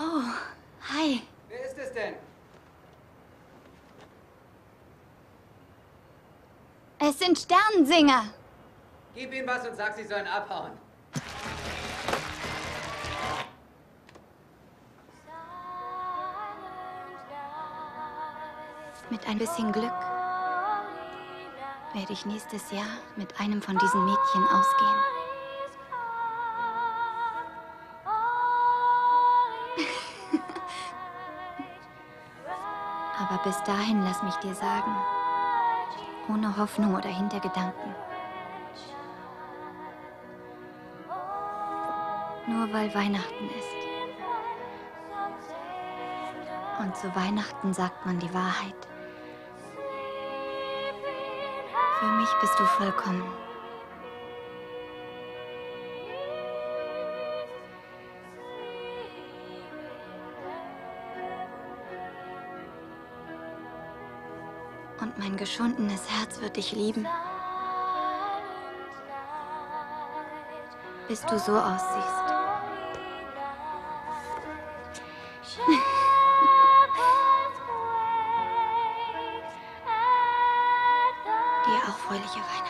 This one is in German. Oh, hi. Wer ist es denn? Es sind Sternensinger. Gib ihnen was und sag, sie sollen abhauen. Mit ein bisschen Glück werde ich nächstes Jahr mit einem von diesen Mädchen ausgehen. Aber bis dahin lass mich dir sagen, ohne Hoffnung oder Hintergedanken. Nur weil Weihnachten ist. Und zu Weihnachten sagt man die Wahrheit. Für mich bist du vollkommen. Und mein geschundenes Herz wird dich lieben, bis du so aussiehst. Fröhliche Weihnachten.